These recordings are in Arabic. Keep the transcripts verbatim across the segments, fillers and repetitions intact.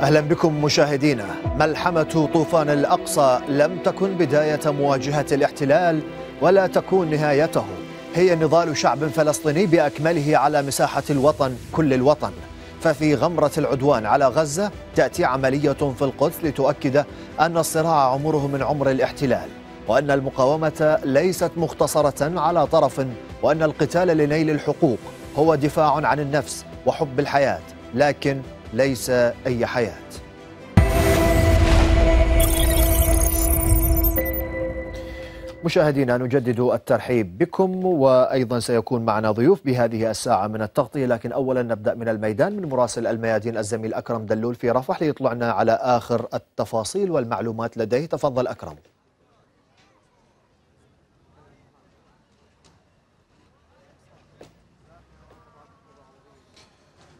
أهلا بكم مشاهدينا. ملحمة طوفان الأقصى لم تكن بداية مواجهة الاحتلال ولا تكون نهايته، هي نضال شعب فلسطيني بأكمله على مساحة الوطن كل الوطن. ففي غمرة العدوان على غزة تأتي عملية في القدس لتؤكد أن الصراع عمره من عمر الاحتلال، وأن المقاومة ليست مختصرة على طرف، وأن القتال لنيل الحقوق هو دفاع عن النفس وحب الحياة، لكن ليس أي حياة. مشاهدينا، نجدد الترحيب بكم، وأيضا سيكون معنا ضيوف بهذه الساعة من التغطية، لكن أولا نبدأ من الميدان من مراسل الميادين الزميل أكرم دلول في رفح ليطلعنا على آخر التفاصيل والمعلومات لديه. تفضل أكرم.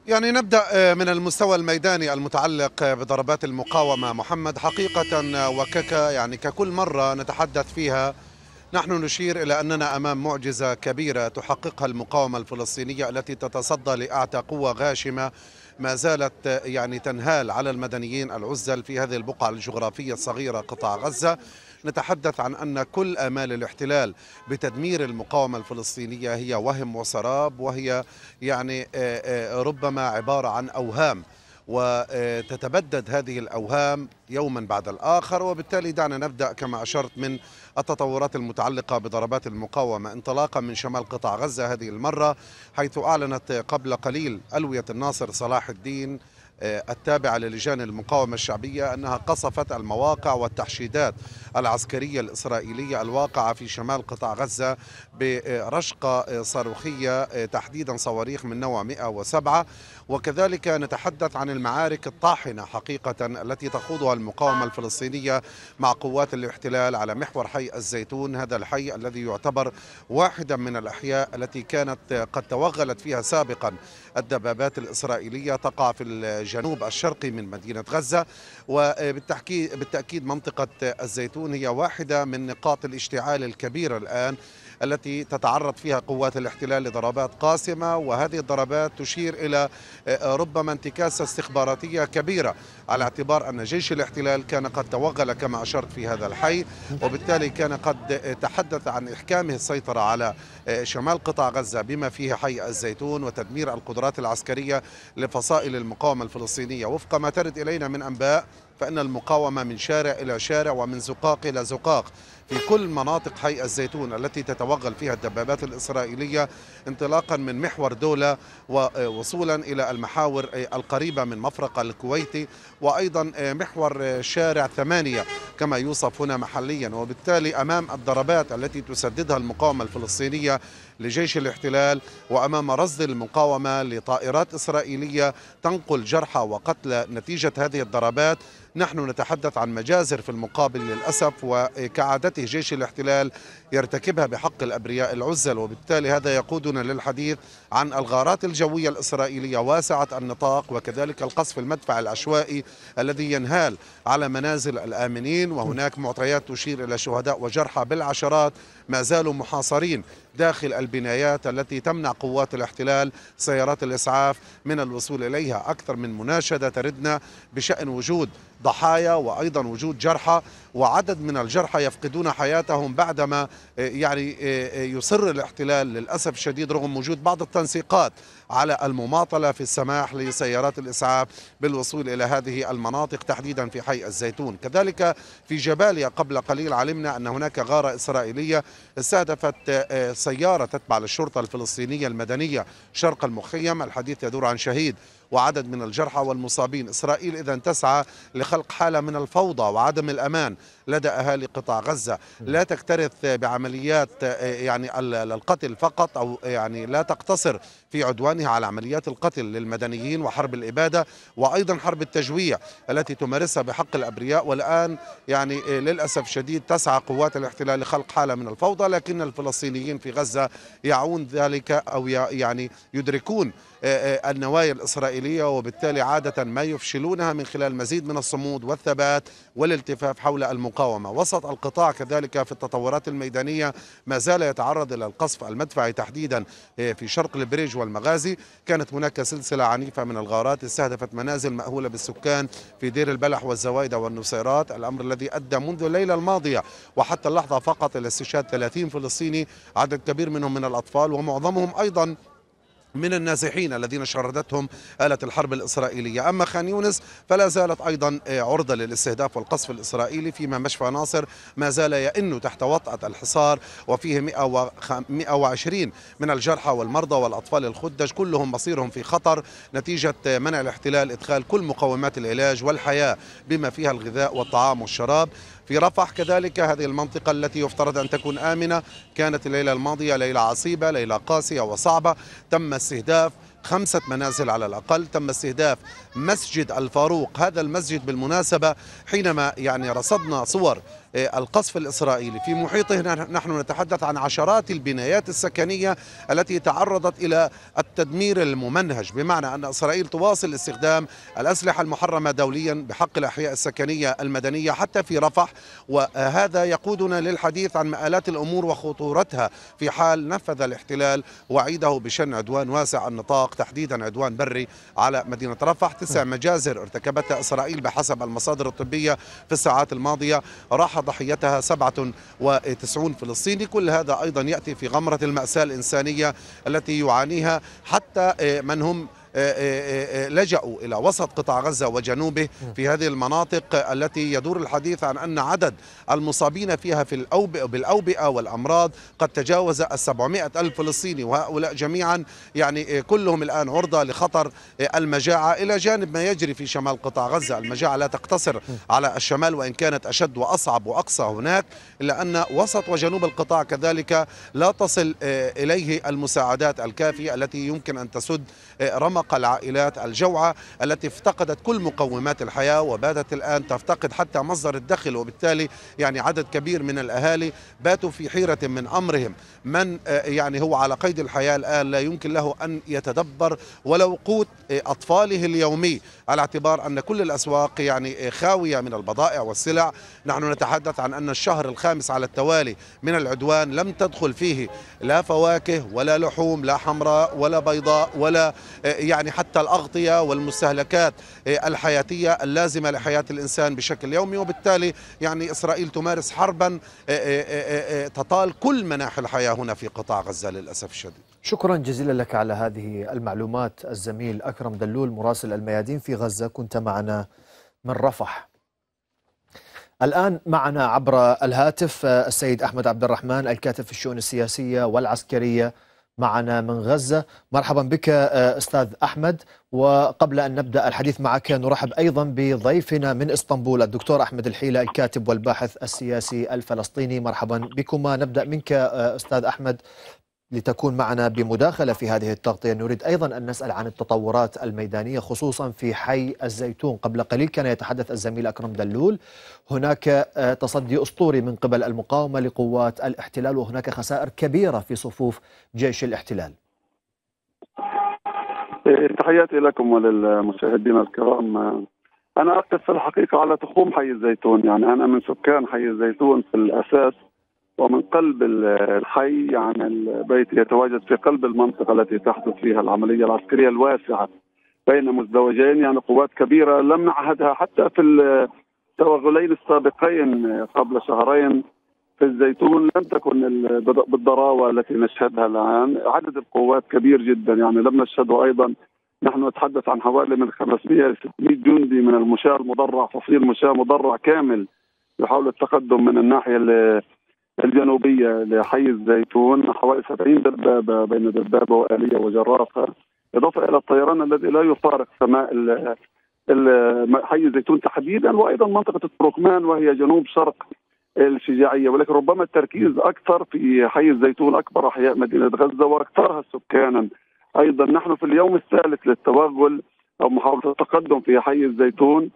يعني نبدأ من المستوى الميداني المتعلق بضربات المقاومة محمد. حقيقة وكك يعني ككل مرة نتحدث فيها نحن نشير إلى أننا أمام معجزة كبيرة تحققها المقاومة الفلسطينية التي تتصدى لأعتى قوة غاشمة ما زالت يعني تنهال على المدنيين العزل في هذه البقعة الجغرافية الصغيرة قطاع غزة. نتحدث عن أن كل آمال الاحتلال بتدمير المقاومة الفلسطينية هي وهم وسراب، وهي يعني ربما عبارة عن أوهام، وتتبدد هذه الأوهام يوما بعد الآخر. وبالتالي دعنا نبدأ كما أشرت من التطورات المتعلقة بضربات المقاومة انطلاقا من شمال قطاع غزة هذه المرة، حيث أعلنت قبل قليل ألوية الناصر صلاح الدين التابعة للجان المقاومة الشعبية أنها قصفت المواقع والتحشيدات العسكرية الإسرائيلية الواقعة في شمال قطاع غزة برشقة صاروخية، تحديدا صواريخ من نوع مئة وسبعة. وكذلك نتحدث عن المعارك الطاحنة حقيقة التي تخوضها المقاومة الفلسطينية مع قوات الاحتلال على محور حي الزيتون، هذا الحي الذي يعتبر واحدا من الأحياء التي كانت قد توغلت فيها سابقا الدبابات الإسرائيلية، تقع في الجنوب الشرقي من مدينة غزة. وبالتأكيد منطقة الزيتون هي واحدة من نقاط الاشتعال الكبيرة الآن التي تتعرض فيها قوات الاحتلال لضربات قاسمة، وهذه الضربات تشير إلى ربما انتكاسة استخباراتية كبيرة، على اعتبار أن جيش الاحتلال كان قد توغل كما أشرت في هذا الحي، وبالتالي كان قد تحدث عن إحكامه السيطرة على شمال قطاع غزة بما فيه حي الزيتون، وتدمير القدرات العسكرية لفصائل المقاومة الفلسطينية. وفق ما ترد إلينا من أنباء فإن المقاومة من شارع إلى شارع ومن زقاق إلى زقاق في كل مناطق حي الزيتون التي تتوغل فيها الدبابات الإسرائيلية، انطلاقا من محور دولة ووصولا إلى المحاور القريبة من مفرق الكويتي، وأيضا محور شارع ثمانية كما يوصف هنا محليا. وبالتالي أمام الضربات التي تسددها المقاومة الفلسطينية لجيش الاحتلال، وأمام رصد المقاومة لطائرات إسرائيلية تنقل جرحى وقتلى نتيجة هذه الضربات، نحن نتحدث عن مجازر في المقابل للأسف، وكعادته جيش الاحتلال يرتكبها بحق الأبرياء العزل. وبالتالي هذا يقودنا للحديث عن الغارات الجوية الإسرائيلية واسعة النطاق، وكذلك القصف المدفع العشوائي الذي ينهال على منازل الآمنين، وهناك معطيات تشير إلى شهداء وجرحى بالعشرات ما زالوا محاصرين داخل البنايات التي تمنع قوات الاحتلال سيارات الإسعاف من الوصول إليها. أكثر من مناشدة تردنا بشأن وجود ضحايا وأيضا وجود جرحى، وعدد من الجرحى يفقدون حياتهم بعدما يعني يصر الاحتلال للأسف الشديد رغم وجود بعض التنسيقات على المماطلة في السماح لسيارات الإسعاف بالوصول إلى هذه المناطق تحديدا في حي الزيتون. كذلك في جباليا قبل قليل علمنا أن هناك غارة إسرائيلية استهدفت سيارة تتبع للشرطة الفلسطينية المدنية شرق المخيم، الحديث يدور عن شهيد وعدد من الجرحى والمصابين. إسرائيل إذن تسعى لخلق حالة من الفوضى وعدم الأمان لدى أهالي قطاع غزة، لا تكترث بعمليات يعني القتل فقط، أو يعني لا تقتصر في عدوانها على عمليات القتل للمدنيين وحرب الإبادة وأيضا حرب التجويع التي تمارسها بحق الأبرياء. والآن يعني للأسف شديد تسعى قوات الاحتلال لخلق حالة من الفوضى، لكن الفلسطينيين في غزة يعون ذلك أو يعني يدركون النوايا الإسرائيلية الإسرائيلية، وبالتالي عادة ما يفشلونها من خلال مزيد من الصمود والثبات والالتفاف حول المقاومة. وسط القطاع كذلك في التطورات الميدانية ما زال يتعرض إلى القصف المدفعي تحديدا في شرق البريج والمغازي. كانت هناك سلسلة عنيفة من الغارات استهدفت منازل مأهولة بالسكان في دير البلح والزوايدة والنصيرات، الأمر الذي أدى منذ الليلة الماضية وحتى اللحظة فقط إلى استشهاد ثلاثين فلسطيني، عدد كبير منهم من الأطفال ومعظمهم أيضا من النازحين الذين شردتهم آلة الحرب الإسرائيلية. أما خان يونس فلا زالت أيضا عرضة للاستهداف والقصف الإسرائيلي، فيما مشفى ناصر ما زال يئن تحت وطأة الحصار وفيه مئة وعشرين من الجرحى والمرضى والأطفال الخدج، كلهم مصيرهم في خطر نتيجة منع الاحتلال إدخال كل مقومات العلاج والحياة بما فيها الغذاء والطعام والشراب. في رفح كذلك، هذه المنطقة التي يفترض أن تكون آمنة، كانت الليلة الماضية ليلة عصيبة، ليلة قاسية وصعبة، تم استهداف خمسة منازل على الأقل، تم استهداف مسجد الفاروق. هذا المسجد بالمناسبة حينما يعني رصدنا صور القصف الإسرائيلي في محيطه، نحن نتحدث عن عشرات البنايات السكنية التي تعرضت إلى التدمير الممنهج، بمعنى أن إسرائيل تواصل استخدام الأسلحة المحرمة دوليا بحق الأحياء السكنية المدنية حتى في رفح. وهذا يقودنا للحديث عن مآلات الأمور وخطورتها في حال نفذ الاحتلال وعيده بشن عدوان واسع النطاق، تحديدا عدوان بري على مدينة رفح. تسع مجازر ارتكبتها إسرائيل بحسب المصادر الطبية في الساعات الماضية، راح ضحيتها سبعة وتسعين فلسطيني. كل هذا أيضا يأتي في غمرة المأساة الإنسانية التي يعانيها حتى من هم لجأوا إلى وسط قطاع غزة وجنوبه في هذه المناطق التي يدور الحديث عن أن عدد المصابين فيها في الأوبئة بالأوبئة والأمراض قد تجاوز السبعمائة ألف فلسطيني، وهؤلاء جميعا يعني كلهم الآن عرضة لخطر المجاعة، إلى جانب ما يجري في شمال قطاع غزة. المجاعة لا تقتصر على الشمال وإن كانت أشد وأصعب وأقصى هناك، إلا أن وسط وجنوب القطاع كذلك لا تصل إليه المساعدات الكافية التي يمكن أن تسد رمق العائلات الجوعى التي افتقدت كل مقومات الحياة وباتت الآن تفتقد حتى مصدر الدخل. وبالتالي يعني عدد كبير من الأهالي باتوا في حيرة من أمرهم، من يعني هو على قيد الحياة الآن لا يمكن له أن يتدبر ولو قوت أطفاله اليومي، على اعتبار أن كل الأسواق يعني خاوية من البضائع والسلع. نحن نتحدث عن أن الشهر الخامس على التوالي من العدوان لم تدخل فيه لا فواكه ولا لحوم، لا حمراء ولا بيضاء، ولا يعني يعني حتى الأغطية والمستهلكات الحياتية اللازمة لحياة الإنسان بشكل يومي. وبالتالي يعني إسرائيل تمارس حربا تطال كل مناحي الحياة هنا في قطاع غزة للأسف الشديد. شكرا جزيلا لك على هذه المعلومات الزميل أكرم دلول مراسل الميادين في غزة، كنت معنا من رفح. الآن معنا عبر الهاتف السيد أحمد عبد الرحمن الكاتب في الشؤون السياسية والعسكرية معنا من غزة. مرحبا بك أستاذ أحمد، وقبل أن نبدأ الحديث معك نرحب أيضا بضيفنا من إسطنبول الدكتور أحمد الحيلة الكاتب والباحث السياسي الفلسطيني. مرحبا بكما. نبدأ منك أستاذ أحمد لتكون معنا بمداخلة في هذه التغطية. نريد أيضا أن نسأل عن التطورات الميدانية خصوصا في حي الزيتون. قبل قليل كان يتحدث الزميل أكرم دلول، هناك تصدي أسطوري من قبل المقاومة لقوات الاحتلال وهناك خسائر كبيرة في صفوف جيش الاحتلال. تحياتي لكم وللمشاهدين الكرام. أنا أقف في الحقيقة على تخوم حي الزيتون، يعني أنا من سكان حي الزيتون في الأساس ومن قلب الحي، يعني البيت يتواجد في قلب المنطقة التي تحدث فيها العملية العسكرية الواسعة بين مزدوجين، يعني قوات كبيرة لم نعهدها حتى في التوغلين السابقين قبل شهرين في الزيتون، لم تكن بالضراوة التي نشهدها الآن. عدد القوات كبير جدا، يعني لم نشهده أيضا. نحن نتحدث عن حوالي من خمسمائة إلى ستمائة جندي من المشاة المضرع، فصيل مشاة مضرع كامل يحاول التقدم من الناحية الجنوبية لحي الزيتون، حوالي سبعين دبابة بين دبابة وآلية وجرافة، إضافة إلى الطيران الذي لا يفارق سماء ال ال حي الزيتون تحديدا، وأيضا منطقة التركمان وهي جنوب شرق الشجاعية. ولكن ربما التركيز أكثر في حي الزيتون، أكبر أحياء مدينة غزة وأكثرها سكانا. أيضا نحن في اليوم الثالث للتوغل أو محاولة التقدم في حي الزيتون،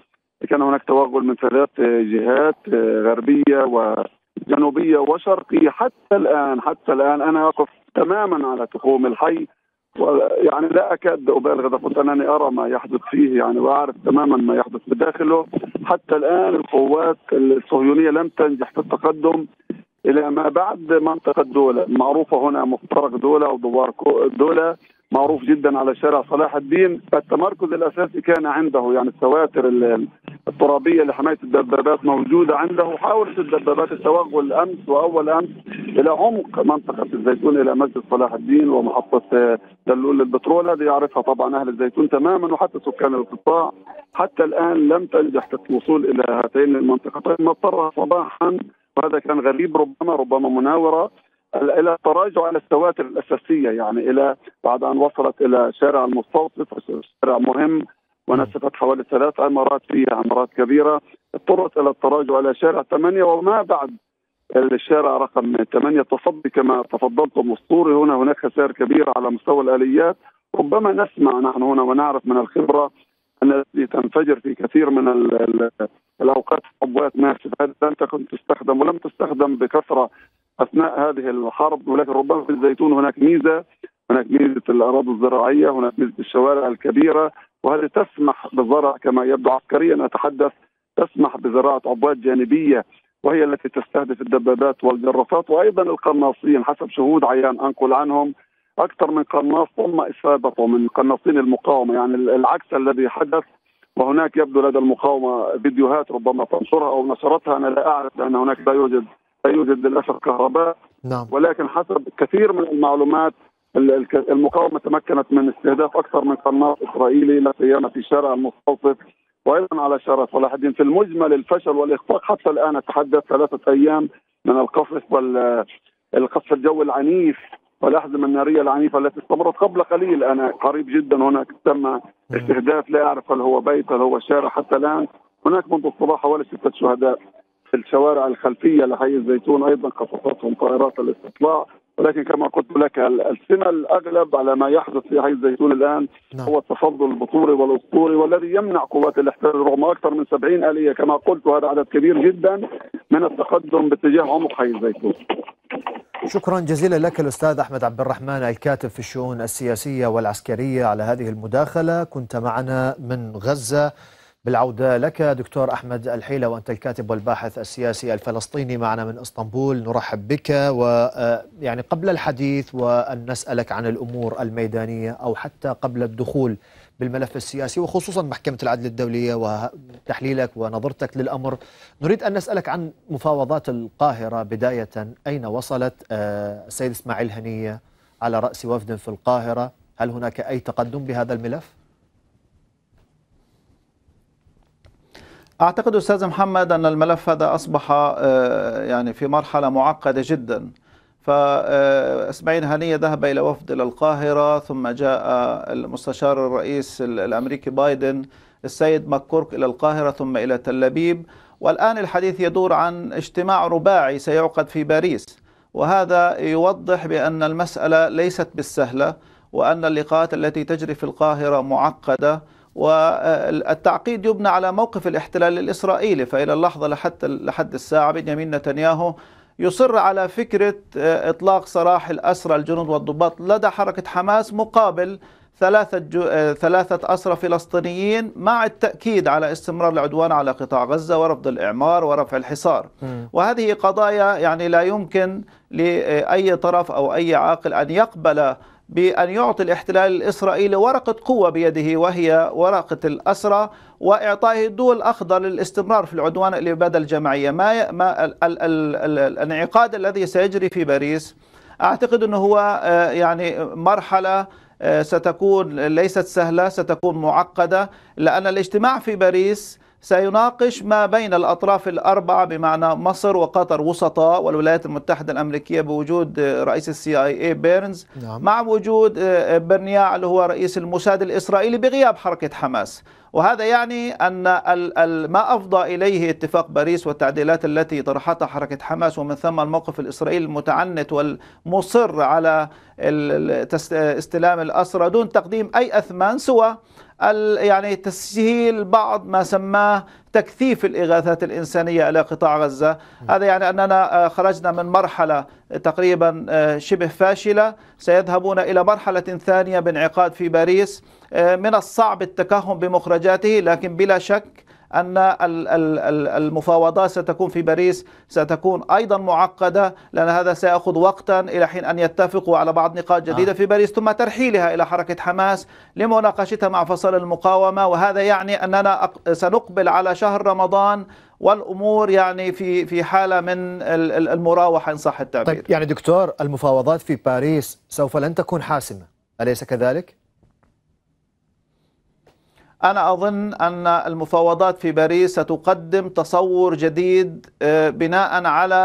كان هناك توغل من ثلاث جهات غربية و جنوبية وشرقية. حتى الآن حتى الآن أنا أقف تماما على تخوم الحي يعني لا أكاد أبالغ إذا قلت أنني أرى ما يحدث فيه، يعني وأعرف تماما ما يحدث بداخله. حتى الآن القوات الصهيونية لم تنجح في التقدم إلى ما بعد منطقة دولة، معروفة هنا مفترق دولة أو دوار دولة، معروف جدا على شارع صلاح الدين. التمركز الأساسي كان عنده، يعني السواتر الترابية لحماية الدبابات موجودة عنده. حاولت الدبابات التوغل أمس وأول أمس إلى عمق منطقة الزيتون إلى مسجد صلاح الدين ومحطة دلول للبترول، هذه يعرفها طبعا أهل الزيتون تماما وحتى سكان القطاع. حتى الآن لم تنجح في الوصول إلى هاتين المنطقتين، مضطرها صباحا، وهذا كان غريب ربما ربما مناورة الى التراجع على السواتر الاساسيه، يعني الى بعد ان وصلت الى شارع المستوصف، شارع مهم ونسفت حوالي ثلاث عمارات فيه عمارات كبيره، اضطرت الى التراجع على شارع ثمانية وما بعد الشارع رقم ثمانية. تصدي كما تفضلتم اسطوري، هنا هناك خسائر كبيره على مستوى الاليات. ربما نسمع نحن هنا ونعرف من الخبره ان تنفجر في كثير من الاوقات حبوات ناسفه، لم تكن تستخدم ولم تستخدم بكثره أثناء هذه الحرب، ولكن ربما في الزيتون هناك ميزة، هناك ميزة الأراضي الزراعية، هناك ميزة الشوارع الكبيرة، وهذه تسمح بالزرع كما يبدو عسكريا أتحدث، تسمح بزراعة عبوات جانبية وهي التي تستهدف الدبابات والجرافات وأيضا القناصين. حسب شهود عيان أنقل عنهم أكثر من قناص تم إصابته من قناصين المقاومة، يعني العكس الذي حدث. وهناك يبدو لدى المقاومة فيديوهات ربما تنشرها أو نشرتها، أنا لا أعرف لأن هناك لا يوجد لا يوجد للأسف كهرباء، نعم. ولكن حسب كثير من المعلومات المقاومة تمكنت من استهداف أكثر من قناص إسرائيلي لا سيما في شارع المستوصف وأيضا على شارع صلاح الدين. في المجمل الفشل والإخفاق حتى الآن، أتحدث ثلاثة أيام من القصف والقصف الجوي العنيف والأحزمة النارية العنيفة التي استمرت قبل قليل. أنا قريب جدا هناك تم استهداف، لا أعرف هل هو بيت هل هو شارع. حتى الآن هناك منذ الصباح حوالي ستة شهداء في الشوارع الخلفية لحي الزيتون، أيضا قصفاتهم طائرات الاستطلاع. ولكن كما قلت لك السمة الأغلب على ما يحدث في حي الزيتون الآن نعم. هو التفضل البطولي والأسطوري والذي يمنع قوات الاحتلال رغم أكثر من سبعين آلية كما قلت، وهذا عدد كبير جدا من التقدم باتجاه عمق حي الزيتون. شكرا جزيلا لك الأستاذ أحمد عبد الرحمن الكاتب في الشؤون السياسية والعسكرية على هذه المداخلة، كنت معنا من غزة. بالعودة لك دكتور أحمد الحيلة وأنت الكاتب والباحث السياسي الفلسطيني معنا من إسطنبول، نرحب بك. ويعني قبل الحديث وأن نسألك عن الأمور الميدانية أو حتى قبل الدخول بالملف السياسي وخصوصا محكمة العدل الدولية وتحليلك ونظرتك للأمر، نريد أن نسألك عن مفاوضات القاهرة بداية. أين وصلت؟ السيد إسماعيل هنية على رأس وفد في القاهرة، هل هناك أي تقدم بهذا الملف؟ أعتقد أستاذ محمد أن الملف هذا أصبح يعني في مرحلة معقدة جدا. فإسماعيل هنية ذهب إلى وفد إلى القاهرة، ثم جاء المستشار الرئيس الأمريكي بايدن السيد مك كورك إلى القاهرة ثم إلى تل أبيب، والآن الحديث يدور عن اجتماع رباعي سيعقد في باريس. وهذا يوضح بأن المسألة ليست بالسهلة وأن اللقاءات التي تجري في القاهرة معقدة، والتعقيد يبنى على موقف الاحتلال الإسرائيلي. فإلى اللحظة لحد لحد الساعة بنيامين نتنياهو يصر على فكرة إطلاق سراح الأسرى الجنود والضباط لدى حركة حماس مقابل ثلاثة جو... ثلاثة أسرى فلسطينيين، مع التأكيد على استمرار العدوان على قطاع غزة ورفض الإعمار ورفع الحصار. وهذه قضايا يعني لا يمكن لأي طرف أو أي عاقل أن يقبل بأن يعطي الاحتلال الإسرائيلي ورقة قوة بيده وهي ورقة الأسرى، وإعطائه الضوء الأخضر للاستمرار في العدوان الإبادة الجماعية. ما, ما ال ال ال ال الانعقاد الذي سيجري في باريس أعتقد أنه هو يعني مرحلة ستكون ليست سهلة، ستكون معقدة، لأن الاجتماع في باريس سيناقش ما بين الأطراف الأربعة بمعنى مصر وقطر وسطاء والولايات المتحدة الأمريكية بوجود رئيس السي آي إيه بيرنز، نعم. مع وجود برنياع اللي هو رئيس الموساد الإسرائيلي بغياب حركة حماس. وهذا يعني أن ما أفضى إليه اتفاق باريس والتعديلات التي طرحتها حركة حماس ومن ثم الموقف الإسرائيلي المتعنت والمصر على استلام الأسرى دون تقديم أي أثمان سوى يعني تسهيل بعض ما سماه تكثيف الإغاثات الإنسانية إلى قطاع غزة. هذا يعني أننا خرجنا من مرحلة تقريبا شبه فاشلة، سيذهبون إلى مرحلة ثانية بانعقاد في باريس. من الصعب التكهن بمخرجاته، لكن بلا شك أن المفاوضات ستكون في باريس ستكون أيضا معقدة، لأن هذا سيأخذ وقتا إلى حين أن يتفقوا على بعض نقاط جديدة آه. في باريس، ثم ترحيلها إلى حركة حماس لمناقشتها مع فصائل المقاومة. وهذا يعني أننا سنقبل على شهر رمضان والأمور يعني في في حالة من المراوحة إن صح التعبير. طيب يعني دكتور، المفاوضات في باريس سوف لن تكون حاسمة، أليس كذلك؟ أنا أظن أن المفاوضات في باريس ستقدم تصور جديد بناء على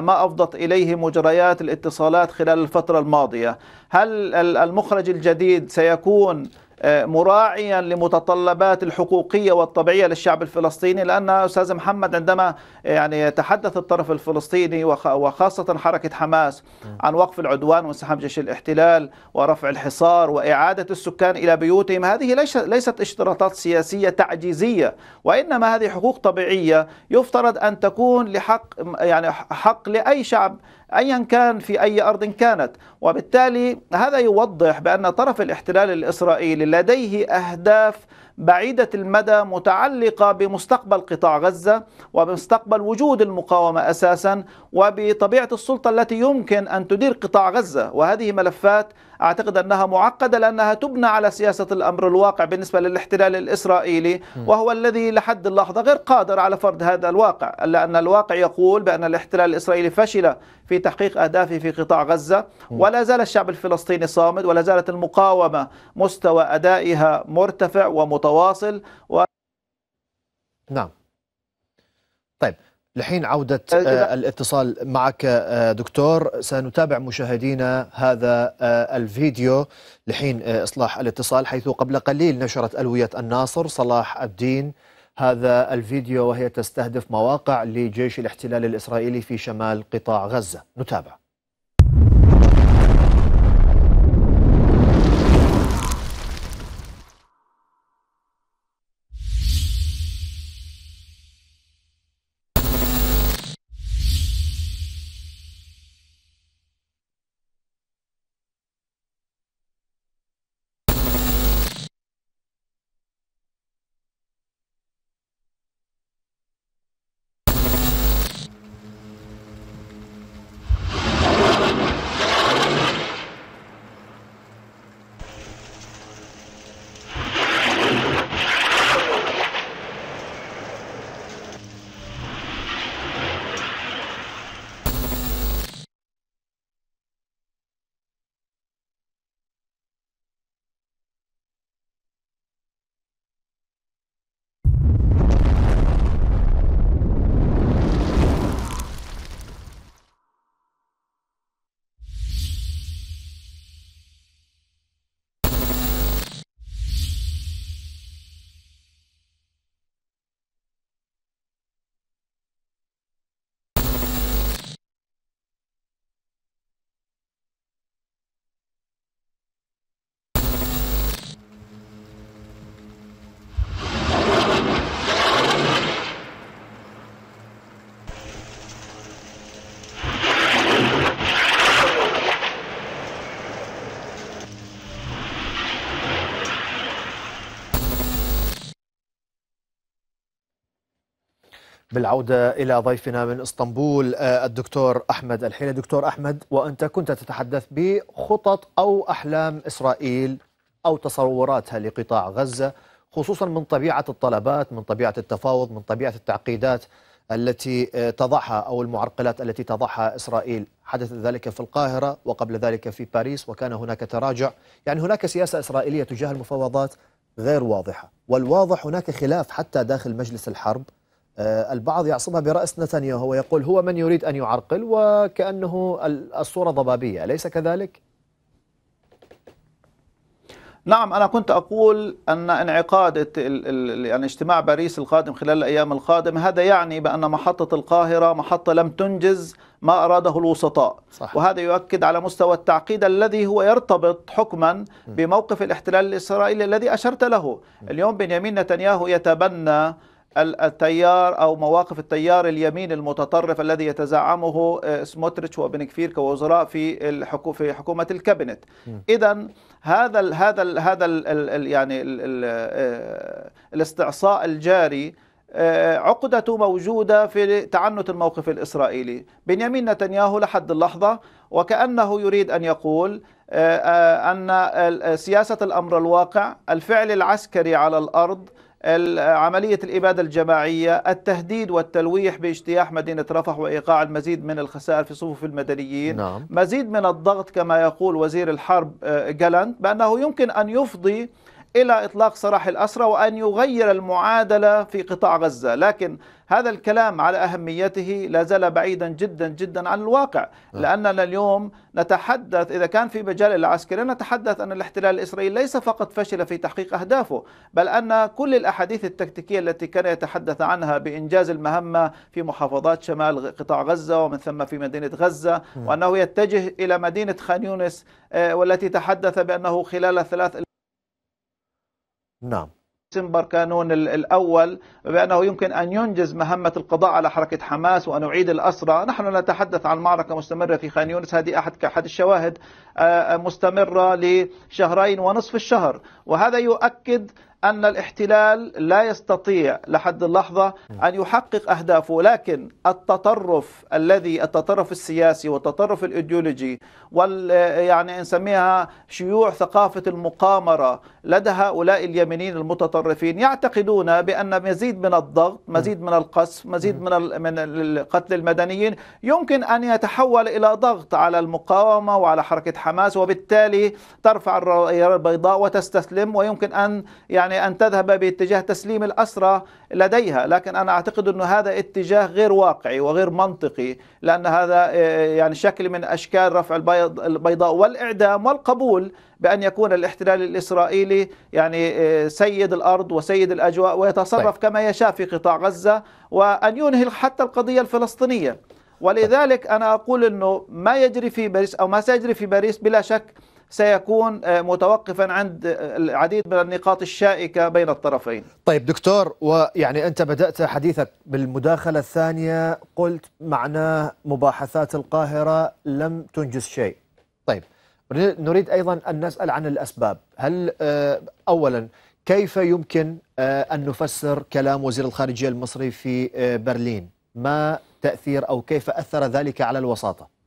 ما أفضت إليه مجريات الاتصالات خلال الفترة الماضية. هل المخرج الجديد سيكون مراعيا لمتطلبات الحقوقية والطبيعية للشعب الفلسطيني؟ لأن أستاذ محمد عندما يعني يتحدث الطرف الفلسطيني وخاصة حركة حماس عن وقف العدوان وانسحاب جيش الاحتلال ورفع الحصار وإعادة السكان إلى بيوتهم، هذه ليست اشتراطات سياسية تعجيزية، وإنما هذه حقوق طبيعية يفترض أن تكون لحق يعني حق لأي شعب أيا كان في أي أرض كانت. وبالتالي هذا يوضح بأن طرف الاحتلال الإسرائيلي لديه أهداف بعيدة المدى متعلقة بمستقبل قطاع غزة وبمستقبل وجود المقاومة أساسا وبطبيعة السلطة التي يمكن أن تدير قطاع غزة. وهذه ملفات أعتقد أنها معقدة لأنها تبنى على سياسة الأمر الواقع بالنسبة للاحتلال الإسرائيلي، وهو الذي لحد اللحظة غير قادر على فرض هذا الواقع، إلا أن الواقع يقول بأن الاحتلال الإسرائيلي فشل في تحقيق أهدافه في قطاع غزة، ولا زال الشعب الفلسطيني صامد، ولا زالت المقاومة مستوى أدائها مرتفع ومتواصل و... نعم. طيب لحين عودة الاتصال معك دكتور، سنتابع مشاهدينا هذا الفيديو لحين إصلاح الاتصال، حيث قبل قليل نشرت ألوية الناصر صلاح الدين هذا الفيديو وهي تستهدف مواقع لجيش الاحتلال الإسرائيلي في شمال قطاع غزة. نتابع. بالعودة إلى ضيفنا من إسطنبول الدكتور أحمد الحيلة. دكتور أحمد، وأنت كنت تتحدث بخطط أو أحلام إسرائيل أو تصوراتها لقطاع غزة، خصوصا من طبيعة الطلبات، من طبيعة التفاوض، من طبيعة التعقيدات التي تضعها أو المعرقلات التي تضعها إسرائيل. حدث ذلك في القاهرة وقبل ذلك في باريس، وكان هناك تراجع. يعني هناك سياسة إسرائيلية تجاه المفاوضات غير واضحة، والواضح هناك خلاف حتى داخل مجلس الحرب. البعض يعصبها برأس نتنياهو ويقول هو من يريد أن يعرقل، وكأنه الصورة ضبابية، أليس كذلك؟ نعم، أنا كنت أقول أن انعقاد يعني اجتماع باريس القادم خلال الأيام القادمة هذا يعني بأن محطة القاهرة محطة لم تنجز ما أراده الوسطاء، صح. وهذا يؤكد على مستوى التعقيد الذي هو يرتبط حكما بموقف الاحتلال الإسرائيلي الذي أشرت له. اليوم بنيامين نتنياهو يتبنى التيار أو مواقف التيار اليمين المتطرف الذي يتزعمه سموتريتش وبنكفير كوزراء في في حكومة الكابينت. إذا هذا ال هذا ال هذا ال يعني ال ال الاستعصاء الجاري عقدة موجودة في تعنت الموقف الإسرائيلي. بنيامين نتنياهو لحد اللحظة وكأنه يريد أن يقول أن سياسة الأمر الواقع، الفعل العسكري على الأرض، عملية الإبادة الجماعية، التهديد والتلويح باجتياح مدينة رفح وإيقاع المزيد من الخسائر في صفوف المدنيين، نعم. مزيد من الضغط كما يقول وزير الحرب جلانت بأنه يمكن أن يفضي إلى إطلاق سراح الأسرى وأن يغير المعادلة في قطاع غزة. لكن هذا الكلام على أهميته لا زال بعيدا جدا جدا عن الواقع، لأننا اليوم نتحدث إذا كان في مجال العسكري نتحدث أن الاحتلال الإسرائيلي ليس فقط فشل في تحقيق أهدافه، بل أن كل الأحاديث التكتيكية التي كان يتحدث عنها بإنجاز المهمة في محافظات شمال قطاع غزة ومن ثم في مدينة غزة، وأنه يتجه إلى مدينة خان يونس والتي تحدث بأنه خلال ثلاث نعم ديسمبر كانون الأول بأنه يمكن أن ينجز مهمة القضاء على حركة حماس وأن يعيد الأسرى. نحن نتحدث عن معركة مستمرة في خان يونس، هذه أحد كأحد الشواهد، مستمرة لشهرين ونصف الشهر، وهذا يؤكد أن الاحتلال لا يستطيع لحد اللحظة أن يحقق أهدافه. لكن التطرف الذي التطرف السياسي والتطرف الإيديولوجي وال يعني نسميها شيوع ثقافة المقامرة لدى هؤلاء اليمينيين المتطرفين يعتقدون بأن مزيد من الضغط، مزيد من القصف، مزيد من من قتل المدنيين يمكن أن يتحول إلى ضغط على المقاومة وعلى حركة حماس، وبالتالي ترفع الراية البيضاء وتستسلم، ويمكن أن يعني أن تذهب باتجاه تسليم الأسرى لديها. لكن أنا أعتقد أن هذا اتجاه غير واقعي وغير منطقي، لأن هذا يعني شكل من أشكال رفع البيضاء والإعدام والقبول بأن يكون الاحتلال الإسرائيلي يعني سيد الأرض وسيد الأجواء ويتصرف طيب. كما يشاء في قطاع غزة، وأن ينهي حتى القضية الفلسطينية. ولذلك أنا أقول أنه ما يجري في باريس أو ما سيجري في باريس بلا شك سيكون متوقفا عند العديد من النقاط الشائكة بين الطرفين. طيب دكتور، ويعني أنت بدأت حديثك بالمداخلة الثانية قلت معناه مباحثات القاهرة لم تنجز شيء. طيب نريد أيضا أن نسأل عن الأسباب. هل أولا كيف يمكن أن نفسر كلام وزير الخارجية المصري في برلين؟ ما تأثير أو كيف أثر ذلك على الوساطة؟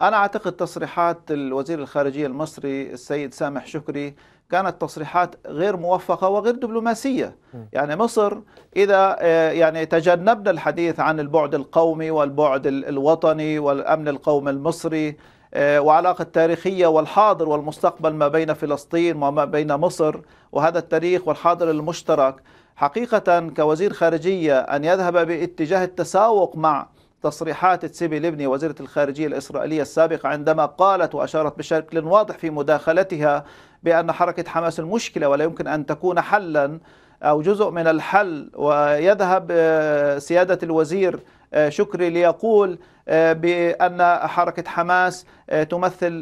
أنا أعتقد تصريحات الوزير الخارجية المصري السيد سامح شكري كانت تصريحات غير موفقة وغير دبلوماسية. يعني مصر إذا يعني تجنبنا الحديث عن البعد القومي والبعد الوطني والأمن القومي المصري وعلاقة التاريخية والحاضر والمستقبل ما بين فلسطين وما بين مصر، وهذا التاريخ والحاضر المشترك، حقيقة كوزير خارجية أن يذهب باتجاه التساوق مع تصريحات تسيبي ليبني وزيرة الخارجية الإسرائيلية السابقة عندما قالت وأشارت بشكل واضح في مداخلتها بأن حركة حماس المشكلة ولا يمكن أن تكون حلا أو جزء من الحل، ويذهب سيادة الوزير شكري ليقول بأن حركة حماس تمثل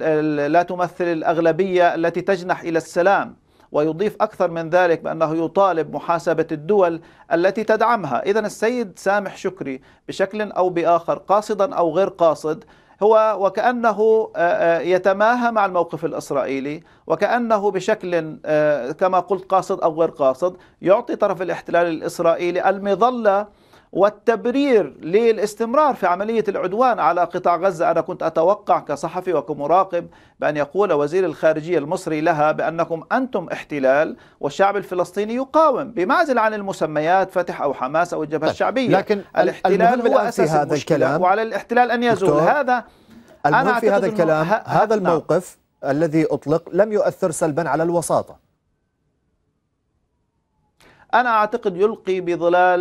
لا تمثل الأغلبية التي تجنح إلى السلام، ويضيف أكثر من ذلك بأنه يطالب محاسبة الدول التي تدعمها. إذن السيد سامح شكري بشكل أو بآخر قاصدا أو غير قاصد هو وكأنه يتماهى مع الموقف الإسرائيلي، وكأنه بشكل كما قلت قاصد أو غير قاصد يعطي طرف الاحتلال الإسرائيلي المظلة والتبرير للاستمرار في عملية العدوان على قطاع غزة. أنا كنت أتوقع كصحفي وكمراقب بأن يقول وزير الخارجية المصري لها بأنكم أنتم احتلال والشعب الفلسطيني يقاوم، بمعزل عن المسميات فتح أو حماس أو الجبهة الشعبية. لكن الاحتلال هو أساس هذا المشكلة الكلام، وعلى الاحتلال أن يزول. هذا أنا في هذا الكلام ه... هذا الموقف نعم. الذي أطلق لم يؤثر سلبا على الوساطة. أنا أعتقد يلقي بظلال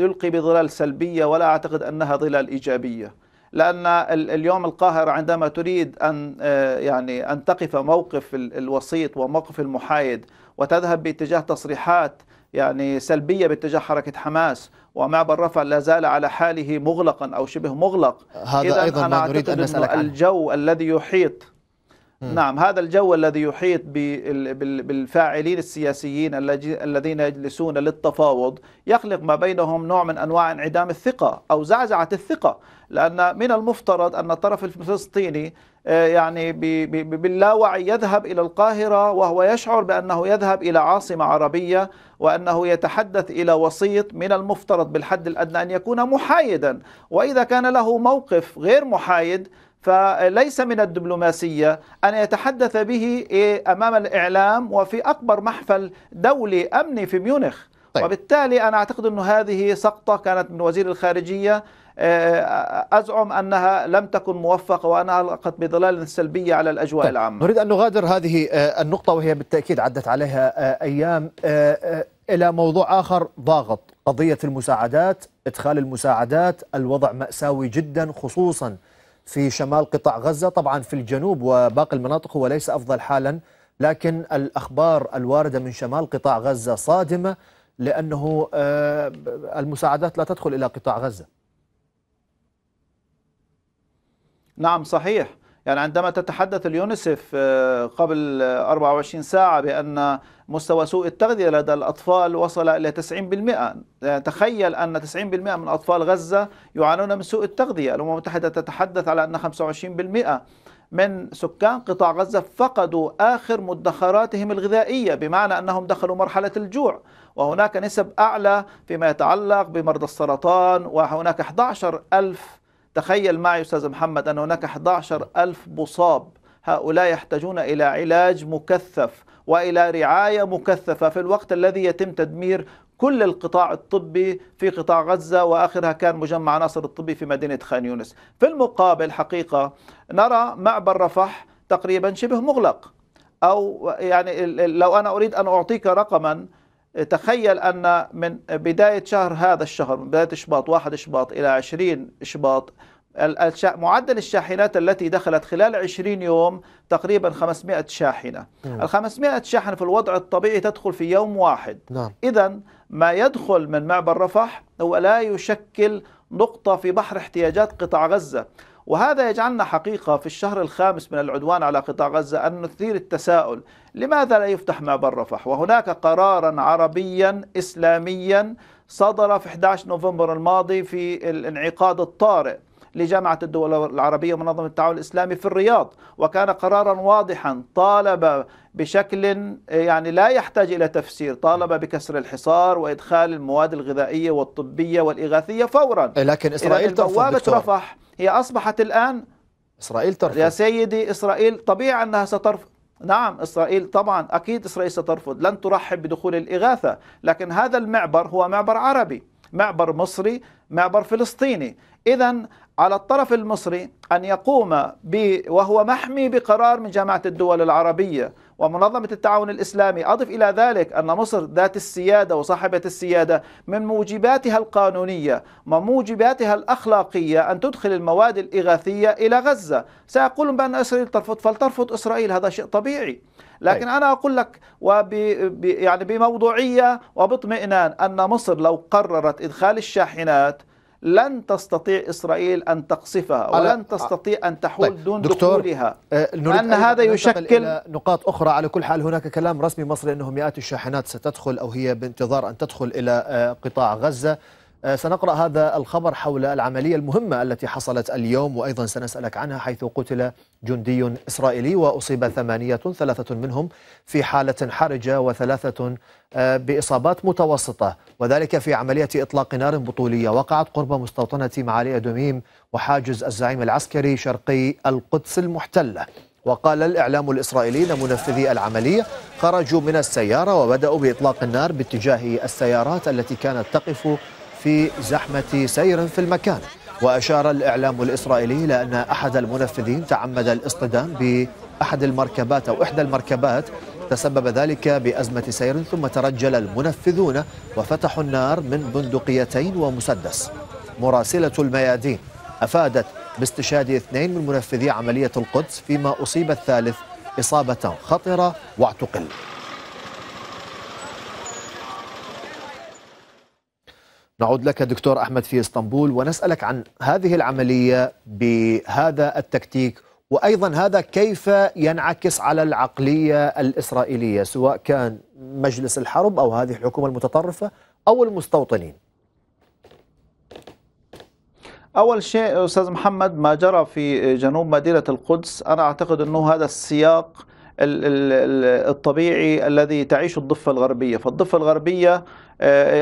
يلقي بظلال سلبية، ولا أعتقد أنها ظلال إيجابية، لأن اليوم القاهرة عندما تريد أن يعني أن تقف موقف الوسيط وموقف المحايد وتذهب باتجاه تصريحات يعني سلبية باتجاه حركة حماس، ومعبر رفح لا زال على حاله مغلقا أو شبه مغلق. هذا أيضا ما نريد أن نسألك عنه. الجو الذي يحيط نعم، هذا الجو الذي يحيط بالفاعلين السياسيين الذين يجلسون للتفاوض يخلق ما بينهم نوع من أنواع انعدام الثقة أو زعزعة الثقة، لأن من المفترض أن الطرف الفلسطيني يعني باللاوعي يذهب إلى القاهرة وهو يشعر بأنه يذهب إلى عاصمة عربية وأنه يتحدث إلى وسيط من المفترض بالحد الأدنى أن يكون محايدا، وإذا كان له موقف غير محايد فليس من الدبلوماسية أن يتحدث به أمام الإعلام وفي أكبر محفل دولي أمني في ميونخ. طيب. وبالتالي أنا أعتقد أن هذه سقطة كانت من وزير الخارجية، أزعم أنها لم تكن موفقة وأنها ألقت بظلال سلبية على الأجواء طيب. العامة. نريد أن نغادر هذه النقطة وهي بالتأكيد عدت عليها أيام إلى موضوع آخر ضاغط، قضية المساعدات، إدخال المساعدات، الوضع مأساوي جدا خصوصا في شمال قطاع غزة، طبعا في الجنوب وباقي المناطق هو ليس أفضل حالا، لكن الأخبار الواردة من شمال قطاع غزة صادمة لأنه المساعدات لا تدخل إلى قطاع غزة. نعم صحيح، يعني عندما تتحدث اليونسف قبل أربعة وعشرين ساعة بأن مستوى سوء التغذية لدى الأطفال وصل إلى تسعين بالمئة، تخيل أن تسعين بالمئة من أطفال غزة يعانون من سوء التغذية. الأمم المتحدة تتحدث على أن خمسة وعشرين بالمئة من سكان قطاع غزة فقدوا آخر مدخراتهم الغذائية، بمعنى أنهم دخلوا مرحلة الجوع، وهناك نسب أعلى فيما يتعلق بمرضى السرطان، وهناك أحد عشر ألف، تخيل معي أستاذ محمد أن هناك أحد عشر ألف مصاب، هؤلاء يحتاجون إلى علاج مكثف وإلى رعاية مكثفة في الوقت الذي يتم تدمير كل القطاع الطبي في قطاع غزة، وآخرها كان مجمع ناصر الطبي في مدينة خان يونس. في المقابل حقيقة نرى معبر رفح تقريبا شبه مغلق، أو يعني لو أنا أريد أن أعطيك رقما، تخيل أن من بداية شهر هذا الشهر، من بداية شباط واحد شباط إلى عشرين شباط، معدل الشاحنات التي دخلت خلال عشرين يوم تقريبا خمسمئة شاحنة. نعم. الخمسمئة شاحنة في الوضع الطبيعي تدخل في يوم واحد. نعم. إذن ما يدخل من معبر رفح هو لا يشكل نقطة في بحر احتياجات قطاع غزة، وهذا يجعلنا حقيقة في الشهر الخامس من العدوان على قطاع غزة أن نثير التساؤل، لماذا لا يفتح معبر رفح؟ وهناك قرارا عربيا إسلاميا صدر في أحد عشر نوفمبر الماضي في الانعقاد الطارئ لجامعة الدول العربية ومنظمة التعاون الإسلامي في الرياض، وكان قرارا واضحا طالب بشكل يعني لا يحتاج إلى تفسير، طالب بكسر الحصار وإدخال المواد الغذائية والطبية والإغاثية فورا. لكن إسرائيل بوابة رفح هي أصبحت الآن إسرائيل ترفض. يا سيدي إسرائيل طبيعي أنها سترفض. نعم إسرائيل طبعا أكيد إسرائيل سترفض، لن ترحب بدخول الإغاثة، لكن هذا المعبر هو معبر عربي، معبر مصري، معبر فلسطيني. إذن على الطرف المصري أن يقوم ب وهو محمي بقرار من جامعة الدول العربية ومنظمة التعاون الإسلامي، أضف إلى ذلك أن مصر ذات السيادة وصاحبة السيادة من موجباتها القانونية وموجباتها الأخلاقية أن تدخل المواد الإغاثية إلى غزة. سيقولون بأن إسرائيل ترفض، فلترفض إسرائيل، هذا شيء طبيعي، لكن أي. أنا أقول لك وب... يعني بموضوعية وباطمئنان أن مصر لو قررت إدخال الشاحنات لن تستطيع إسرائيل أن تقصفها ولن تستطيع أن تحول طيب. دون دخولها، لأن هذا يشكل نقاط أخرى. على كل حال هناك كلام رسمي مصري أنه مئات الشاحنات ستدخل أو هي بانتظار أن تدخل إلى قطاع غزة. سنقرأ هذا الخبر حول العملية المهمة التي حصلت اليوم وأيضا سنسألك عنها، حيث قتل جندي إسرائيلي وأصيب ثمانية، ثلاثة منهم في حالة حرجة وثلاثة بإصابات متوسطة، وذلك في عملية إطلاق نار بطولية وقعت قرب مستوطنة معالي أدوميم وحاجز الزعيم العسكري شرقي القدس المحتلة. وقال الإعلام الإسرائيلي أن منفذي العملية خرجوا من السيارة وبدأوا بإطلاق النار باتجاه السيارات التي كانت تقف في زحمة سير في المكان. وأشار الإعلام الإسرائيلي إلى أن أحد المنفذين تعمد الاصطدام بأحد المركبات أو إحدى المركبات، تسبب ذلك بأزمة سير، ثم ترجل المنفذون وفتحوا النار من بندقيتين ومسدس. مراسلة الميادين أفادت باستشهاد اثنين من منفذي عملية القدس، فيما أصيب الثالث إصابة خطرة واعتقل. نعود لك دكتور أحمد في اسطنبول ونسألك عن هذه العملية بهذا التكتيك وأيضا هذا كيف ينعكس على العقلية الإسرائيلية سواء كان مجلس الحرب أو هذه الحكومة المتطرفة أو المستوطنين؟ أول شيء أستاذ محمد، ما جرى في جنوب مدينة القدس أنا أعتقد أنه هذا السياق الطبيعي الذي تعيشه الضفة الغربية. فالضفة الغربية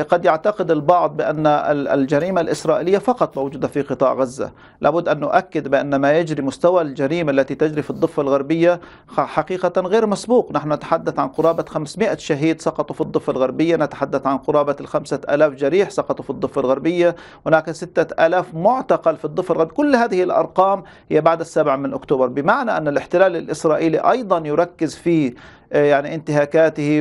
قد يعتقد البعض بأن الجريمة الإسرائيلية فقط موجودة في قطاع غزة. لابد أن نؤكد بأن ما يجري، مستوى الجريمة التي تجري في الضفة الغربية حقيقة غير مسبوق. نحن نتحدث عن قرابة خمسمئة شهيد سقطوا في الضفة الغربية، نتحدث عن قرابة الخمسة ألاف جريح سقطوا في الضفة الغربية، هناك ستة ألاف معتقل في الضفة الغربية. كل هذه الأرقام هي بعد السابع من أكتوبر، بمعنى أن الاحتلال الإسرائيلي أيضا يركز في يعني انتهاكاته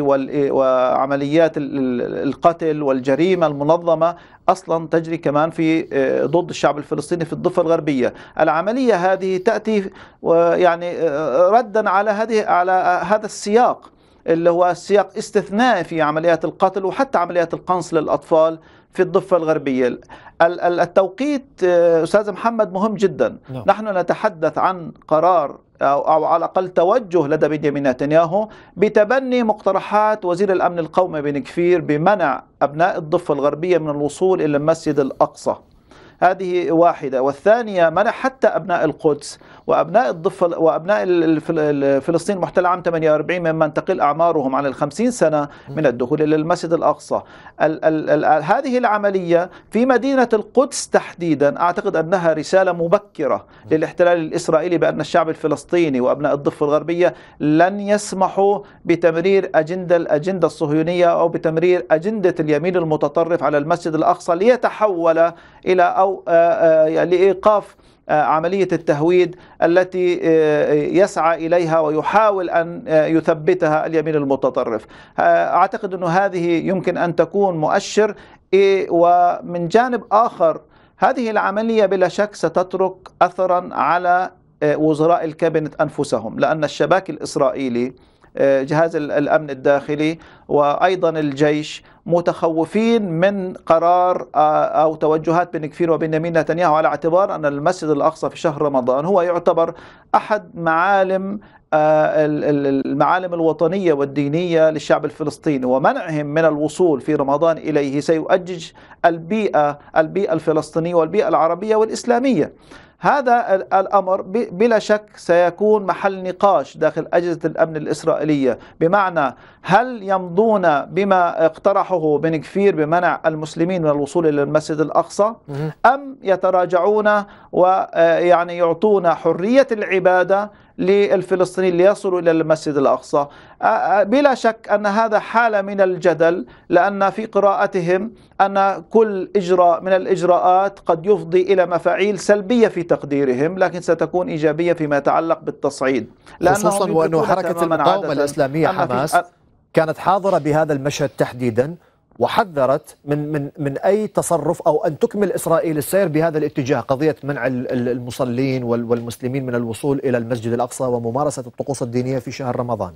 وعمليات القتل والجريمة المنظمة أصلا تجري كمان في ضد الشعب الفلسطيني في الضفة الغربية. العملية هذه تأتي يعني ردا على هذه على هذا السياق اللي هو سياق استثنائي في عمليات القتل وحتى عمليات القنص للأطفال في الضفة الغربية. التوقيت أستاذ محمد مهم جدا. لا. نحن نتحدث عن قرار أو على الأقل توجه لدى بنيامين نتنياهو بتبني مقترحات وزير الأمن القومي بنكفير بمنع أبناء الضفة الغربية من الوصول إلى المسجد الأقصى، هذه واحدة. والثانية منع حتى أبناء القدس وأبناء الضفة وأبناء فلسطين المحتلة عام ثمانية وأربعين ممن تقل أعمارهم عن الخمسين سنة من الدخول إلى المسجد الأقصى. ال ال ال هذه العملية في مدينة القدس تحديدا أعتقد أنها رسالة مبكرة للاحتلال الإسرائيلي بأن الشعب الفلسطيني وأبناء الضفة الغربية لن يسمحوا بتمرير أجندة الأجندة الصهيونية أو بتمرير أجندة اليمين المتطرف على المسجد الأقصى ليتحول إلى أو لإيقاف عملية التهويد التي يسعى إليها ويحاول أن يثبتها اليمين المتطرف. أعتقد أن هذه يمكن أن تكون مؤشر. ومن جانب آخر هذه العملية بلا شك ستترك أثرا على وزراء الكابينت أنفسهم، لأن الشباك الإسرائيلي جهاز الأمن الداخلي وأيضا الجيش متخوفين من قرار أو توجهات بنكفير وبنيامين نتنياهو، على اعتبار أن المسجد الأقصى في شهر رمضان هو يعتبر أحد معالم المعالم الوطنية والدينية للشعب الفلسطيني، ومنعهم من الوصول في رمضان إليه سيؤجج البيئة البيئة الفلسطينية والبيئة العربية والإسلامية. هذا الأمر بلا شك سيكون محل نقاش داخل أجهزة الأمن الإسرائيلية، بمعنى هل يمضون بما اقترحه بنكفير بمنع المسلمين من الوصول إلى المسجد الأقصى أم يتراجعون ويعني يعطون حرية العبادة للفلسطينيين ليصلوا إلى المسجد الأقصى. بلا شك أن هذا حالة من الجدل، لأن في قراءتهم أن كل إجراء من الإجراءات قد يفضي إلى مفاعيل سلبية في تقديرهم لكن ستكون إيجابية فيما يتعلق بالتصعيد، خصوصا وأن حركة المقاومة الإسلامية حماس كانت حاضرة بهذا المشهد تحديدا وحذرت من من من أي تصرف أو أن تكمل إسرائيل السير بهذا الاتجاه، قضية منع المصلين والمسلمين من الوصول إلى المسجد الأقصى وممارسة الطقوس الدينية في شهر رمضان.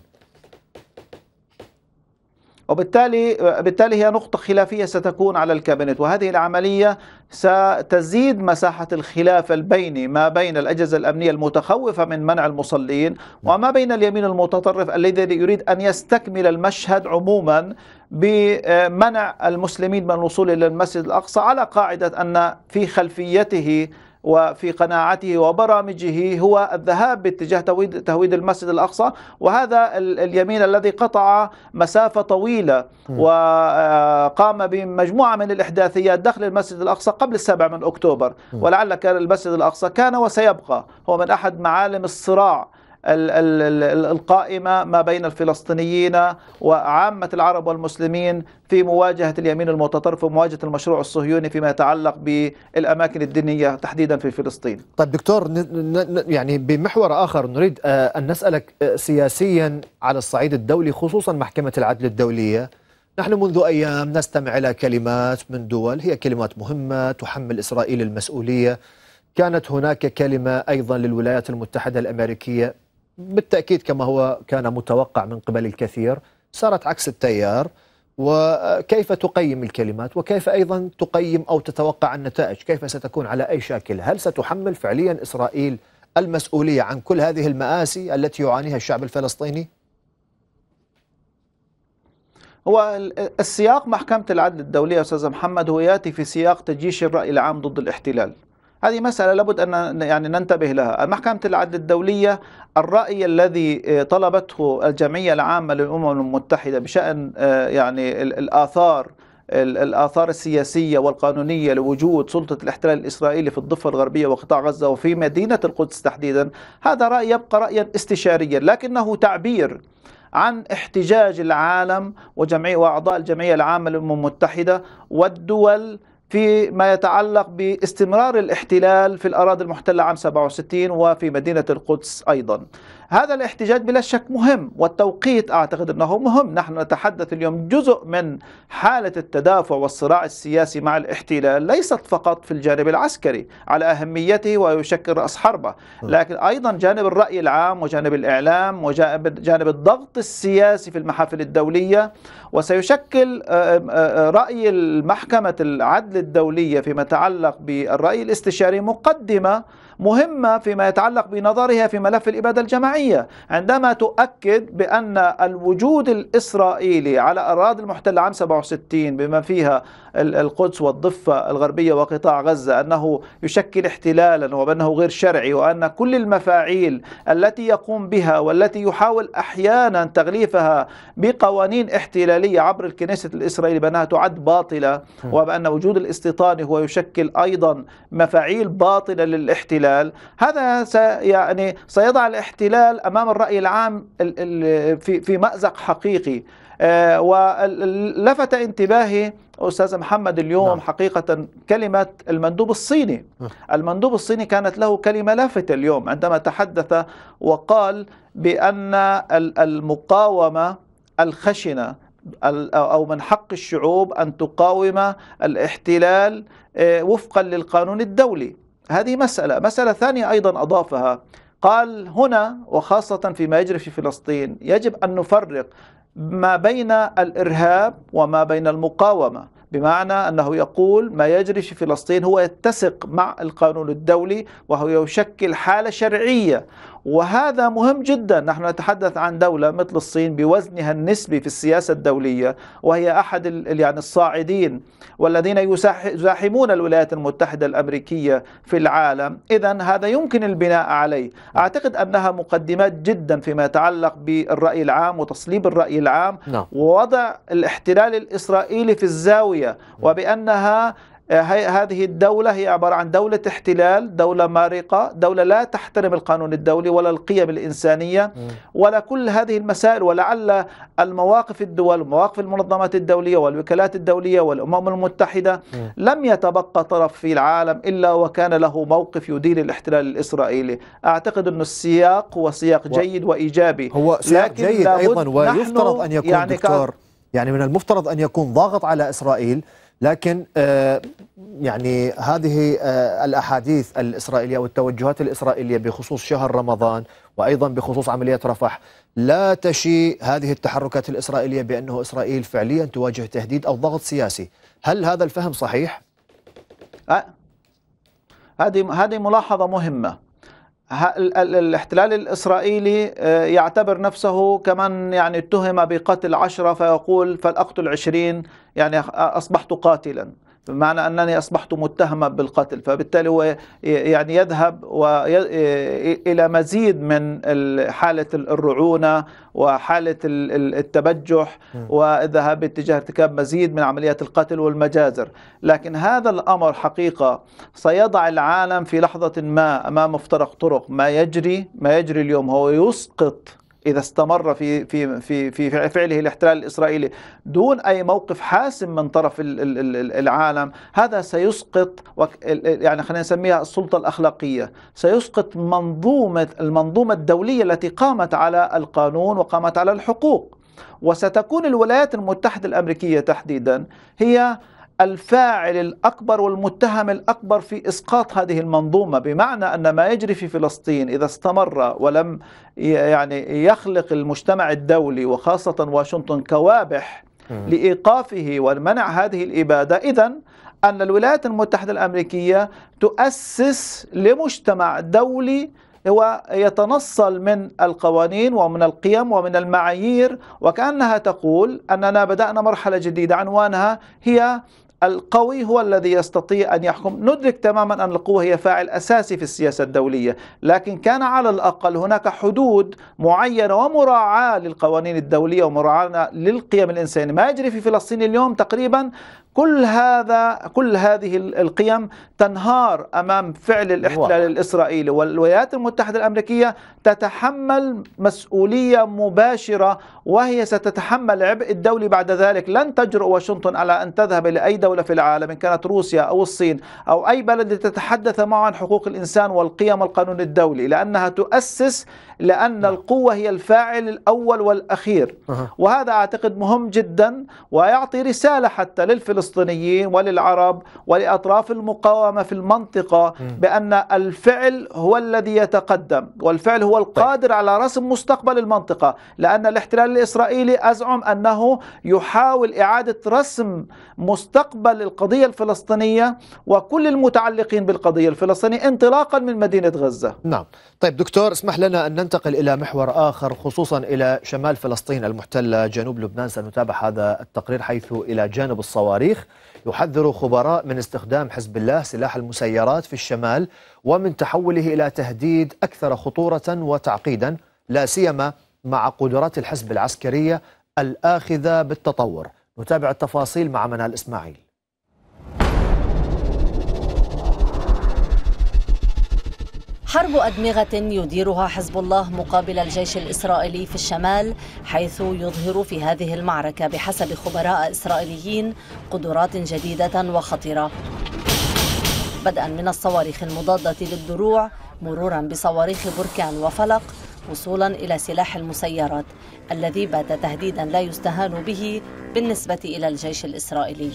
وبالتالي بالتالي هي نقطة خلافية ستكون على الكابينت، وهذه العملية ستزيد مساحة الخلاف البيني ما بين الأجهزة الأمنية المتخوفة من منع المصلين وما بين اليمين المتطرف الذي يريد أن يستكمل المشهد عموما بمنع المسلمين من الوصول إلى المسجد الأقصى، على قاعدة أن في خلفيته وفي قناعته وبرامجه هو الذهاب باتجاه تهويد المسجد الأقصى. وهذا اليمين الذي قطع مسافة طويلة وقام بمجموعة من الإحداثيات داخل المسجد الأقصى قبل السابع من أكتوبر، ولعل كان المسجد الأقصى كان وسيبقى هو من أحد معالم الصراع القائمة ما بين الفلسطينيين وعامة العرب والمسلمين في مواجهة اليمين المتطرف ومواجهة المشروع الصهيوني فيما يتعلق بالأماكن الدينية تحديدا في فلسطين. طيب دكتور، يعني بمحور آخر نريد أن نسألك سياسيا على الصعيد الدولي، خصوصا محكمة العدل الدولية. نحن منذ أيام نستمع إلى كلمات من دول هي كلمات مهمة تحمل إسرائيل المسؤولية. كانت هناك كلمة أيضا للولايات المتحدة الأمريكية بالتأكيد كما هو كان متوقع من قبل الكثير صارت عكس التيار. وكيف تقيم الكلمات وكيف أيضا تقيم أو تتوقع النتائج؟ كيف ستكون على أي شكل؟ هل ستحمل فعليا إسرائيل المسؤولية عن كل هذه المآسي التي يعانيها الشعب الفلسطيني؟ هو السياق محكمة العدل الدولية أستاذ محمد هو يأتي في سياق تجيش الرأي العام ضد الاحتلال. هذه مسألة لابد أن يعني ننتبه لها. محكمة العدل الدولية الرأي الذي طلبته الجمعية العامة للأمم المتحدة بشأن يعني الآثار الآثار السياسية والقانونية لوجود سلطة الاحتلال الإسرائيلي في الضفة الغربية وقطاع غزة وفي مدينة القدس تحديدا، هذا رأي يبقى رأيا استشاريا، لكنه تعبير عن احتجاج العالم وجمعي وأعضاء الجمعية العامة للأمم المتحدة والدول فيما يتعلق باستمرار الاحتلال في الأراضي المحتلة عام سبعة وستين وفي مدينة القدس أيضا. هذا الاحتجاج بلا شك مهم، والتوقيت أعتقد أنه مهم. نحن نتحدث اليوم جزء من حالة التدافع والصراع السياسي مع الاحتلال ليست فقط في الجانب العسكري على أهميته ويشكل رأس حربة، لكن أيضا جانب الرأي العام وجانب الإعلام وجانب جانب الضغط السياسي في المحافل الدولية. وسيشكل رأي محكمة العدل الدولية فيما يتعلق بالرأي الاستشاري مقدمة مهمة فيما يتعلق بنظرها في ملف الإبادة الجماعية، عندما تؤكد بأن الوجود الإسرائيلي على أراضي المحتلة عام سبعة وستين بما فيها القدس والضفة الغربية وقطاع غزة أنه يشكل احتلالا وأنه غير شرعي، وأن كل المفاعيل التي يقوم بها والتي يحاول أحيانا تغليفها بقوانين احتلالية عبر الكنيسة الإسرائيلية بأنها تعد باطلة، وبأن وجود الاستيطان هو يشكل أيضا مفاعيل باطلة للاحتلال. هذا يعني سيضع الاحتلال أمام الرأي العام في مأزق حقيقي. ولفت انتباهي أستاذ محمد اليوم نعم. حقيقة كلمة المندوب الصيني. المندوب الصيني كانت له كلمة لافتة اليوم عندما تحدث وقال بأن المقاومة الخشنة أو من حق الشعوب أن تقاوم الاحتلال وفقا للقانون الدولي. هذه مسألة. مسألة ثانية أيضا أضافها، قال هنا وخاصة فيما يجري في فلسطين يجب أن نفرق ما بين الإرهاب وما بين المقاومة، بمعنى أنه يقول ما يجري في فلسطين هو يتسق مع القانون الدولي وهو يشكل حالة شرعية، وهذا مهم جدا. نحن نتحدث عن دولة مثل الصين بوزنها النسبي في السياسة الدولية، وهي أحد يعني الصاعدين والذين يزاحمون الولايات المتحدة الأمريكية في العالم. إذن هذا يمكن البناء عليه. أعتقد أنها مقدمات جدا فيما يتعلق بالرأي العام وتصليب الرأي العام ووضع الاحتلال الإسرائيلي في الزاوية، وبأنها هذه الدولة هي عبارة عن دولة احتلال، دولة مارقة، دولة لا تحترم القانون الدولي ولا القيم الإنسانية ولا كل هذه المسائل. ولعل المواقف الدول ومواقف المنظمات الدولية والوكالات الدولية والأمم المتحدة لم يتبقى طرف في العالم إلا وكان له موقف يدين الاحتلال الإسرائيلي. أعتقد أن السياق هو سياق جيد وإيجابي، هو سياق لكن جيد أيضا، ويفترض أن يكون يعني دكتور يعني من المفترض أن يكون ضاغط على إسرائيل، لكن آه يعني هذه آه الأحاديث الإسرائيلية والتوجهات الإسرائيلية بخصوص شهر رمضان وأيضا بخصوص عملية رفح لا تشي هذه التحركات الإسرائيلية بأنه إسرائيل فعليا تواجه تهديد أو ضغط سياسي. هل هذا الفهم صحيح؟ هذه هذه ملاحظة مهمة. الاحتلال الإسرائيلي يعتبر نفسه كمن يعني اتهم بقتل عشرة فيقول فالأقتل عشرين، يعني أصبحت قاتلا، بمعنى أنني أصبحت متهما بالقتل، فبالتالي هو يعني يذهب إلى مزيد من حالة الرعونة وحالة التبجح والذهاب اتجاه ارتكاب مزيد من عمليات القتل والمجازر. لكن هذا الأمر حقيقة سيضع العالم في لحظة ما أمام مفترق طرق. ما يجري ما يجري اليوم هو يسقط إذا استمر في في في في فعله الاحتلال الإسرائيلي دون أي موقف حاسم من طرف العالم. هذا سيسقط يعني خلينا نسميها السلطة الأخلاقية، سيسقط منظومة المنظومة الدولية التي قامت على القانون وقامت على الحقوق. وستكون الولايات المتحدة الأمريكية تحديدا هي الفاعل الأكبر والمتهم الأكبر في إسقاط هذه المنظومة، بمعنى أن ما يجري في فلسطين إذا استمر ولم يعني يخلق المجتمع الدولي وخاصة واشنطن كوابح لإيقافه ومنع هذه الإبادة، إذن أن الولايات المتحدة الأمريكية تؤسس لمجتمع دولي هو يتنصل من القوانين ومن القيم ومن المعايير، وكأنها تقول أننا بدأنا مرحلة جديدة عنوانها هي القوي هو الذي يستطيع أن يحكم. ندرك تماما أن القوة هي فاعل أساسي في السياسة الدولية، لكن كان على الأقل هناك حدود معينة ومراعاة للقوانين الدولية ومراعاة للقيم الإنسانية. ما يجري في فلسطين اليوم تقريبا كل هذا كل هذه القيم تنهار أمام فعل الاحتلال الإسرائيلي، والولايات المتحدة الأمريكية تتحمل مسؤولية مباشرة وهي ستتحمل عبء الدولي بعد ذلك. لن تجرؤ واشنطن على أن تذهب إلى أي دولة في العالم إن كانت روسيا أو الصين أو أي بلد تتحدث معه عن حقوق الإنسان والقيم والقانون الدولي، لأنها تؤسس، لأن القوة هي الفاعل الأول والأخير. وهذا أعتقد مهم جدا ويعطي رسالة حتى للفلسطينيين الفلسطينيين وللعرب ولأطراف المقاومة في المنطقة بأن الفعل هو الذي يتقدم، والفعل هو القادر على رسم مستقبل المنطقة. لأن الاحتلال الإسرائيلي أزعم أنه يحاول إعادة رسم مستقبل القضية الفلسطينية وكل المتعلقين بالقضية الفلسطينية انطلاقا من مدينة غزة. نعم، طيب دكتور اسمح لنا أن ننتقل إلى محور آخر، خصوصا إلى شمال فلسطين المحتلة جنوب لبنان. سنتابع هذا التقرير حيث إلى جانب الصواريخ يحذر خبراء من استخدام حزب الله سلاح المسيرات في الشمال ومن تحوله إلى تهديد أكثر خطورة وتعقيدا، لا سيما مع قدرات الحزب العسكرية الآخذة بالتطور. نتابع التفاصيل مع منال إسماعيل. حرب أدمغة يديرها حزب الله مقابل الجيش الإسرائيلي في الشمال، حيث يظهر في هذه المعركة بحسب خبراء إسرائيليين قدرات جديدة وخطيرة، بدءا من الصواريخ المضادة للدروع مرورا بصواريخ بركان وفلق وصولا إلى سلاح المسيرات الذي بات تهديدا لا يستهان به بالنسبة إلى الجيش الإسرائيلي.